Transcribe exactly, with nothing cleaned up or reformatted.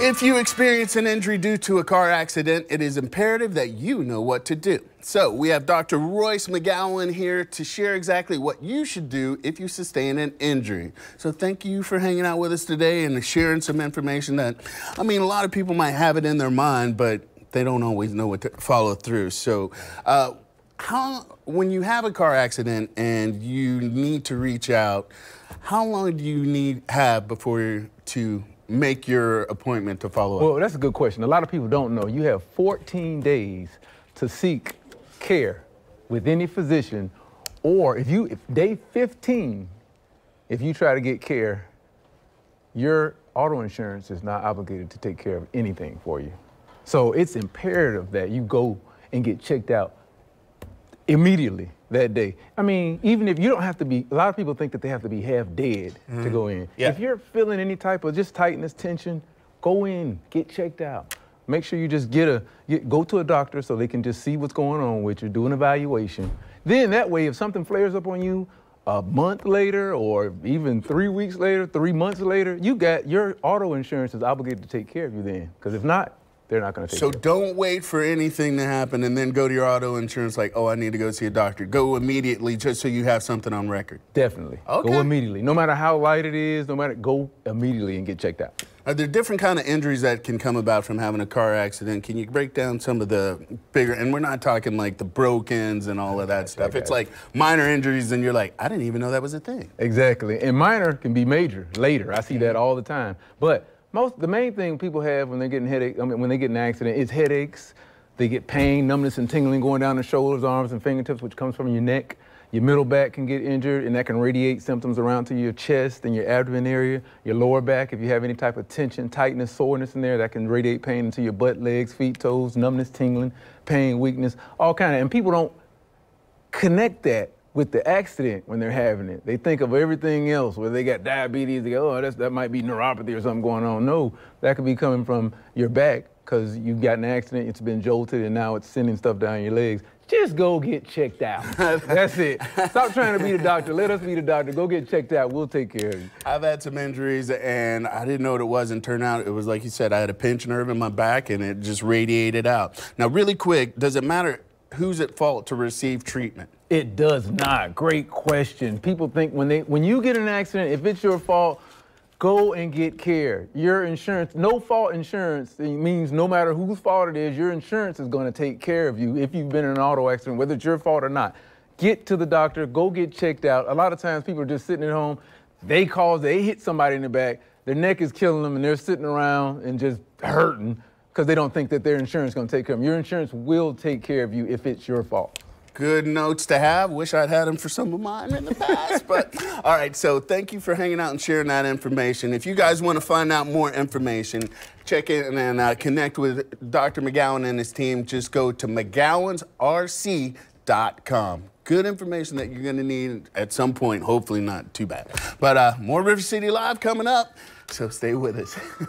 If you experience an injury due to a car accident, it is imperative that you know what to do. So we have Doctor Royce McGowan here to share exactly what you should do if you sustain an injury. So thank you for hanging out with us today and sharing some information that, I mean, a lot of people might have it in their mind, but they don't always know what to follow through. So uh, how, when you have a car accident and you need to reach out, how long do you need have before you're to make your appointment to follow up? Well, that's a good question. A lot of people don't know. You have fourteen days to seek care with any physician, or if you, if day fifteen, if you try to get care, your auto insurance is not obligated to take care of anything for you. So it's imperative that you go and get checked out immediately that day. I mean, even if you don't have to be, a lot of people think that they have to be half dead mm. to go in. Yeah. If you're feeling any type of just tightness, tension, go in, get checked out. Make sure you just get a, get, go to a doctor so they can just see what's going on with you, do an evaluation. Then that way, if something flares up on you a month later or even three weeks later, three months later, you got, your auto insurance is obligated to take care of you then, because if not, they're not going to take care of you. So don't wait for anything to happen and then go to your auto insurance like, oh, I need to go see a doctor. Go immediately just so you have something on record. Definitely. Okay. Go immediately. No matter how light it is, no matter, go immediately and get checked out. Are there different kind of injuries that can come about from having a car accident? Can you break down some of the bigger, and we're not talking like the broke-ins and all of that stuff. It's like minor injuries and you're like, I didn't even know that was a thing. Exactly. And minor can be major later. I see that all the time. But Most, the main thing people have when they're getting headache, I mean, when they get in an accident, is headaches. They get pain, numbness, and tingling going down the shoulders, arms, and fingertips, which comes from your neck. Your middle back can get injured, and that can radiate symptoms around to your chest and your abdomen area, your lower back. If you have any type of tension, tightness, soreness in there, that can radiate pain into your butt, legs, feet, toes, numbness, tingling, pain, weakness, all kind of. And people don't connect that with the accident when they're having it. They think of everything else, where they got diabetes, they go, oh, that's, that might be neuropathy or something going on. No, that could be coming from your back because you've got an accident, it's been jolted, and now it's sending stuff down your legs. Just go get checked out. That's it. Stop trying to be the doctor. Let us be the doctor. Go get checked out. We'll take care of you. I've had some injuries, and I didn't know what it was, and turned out it was, like you said, I had a pinched nerve in my back, and it just radiated out. Now, really quick, does it matter who's at fault to receive treatment? It does not. Great question. People think when they, when you get in an accident, if it's your fault, go and get care. Your insurance, no fault insurance, it means no matter whose fault it is, your insurance is going to take care of you if you've been in an auto accident, whether it's your fault or not. Get to the doctor, go get checked out. A lot of times people are just sitting at home, they cause, they hit somebody in the back, their neck is killing them, and they're sitting around and just hurting because they don't think that their insurance is going to take care of them. Your insurance will take care of you if it's your fault. Good notes to have. Wish I'd had them for some of mine in the past. But all right, so thank you for hanging out and sharing that information. If you guys want to find out more information, check in and uh, connect with Doctor McGowan and his team. Just go to m c gowans r c dot com. Good information that you're going to need at some point. Hopefully not too bad. But uh, more River City Live coming up, so stay with us.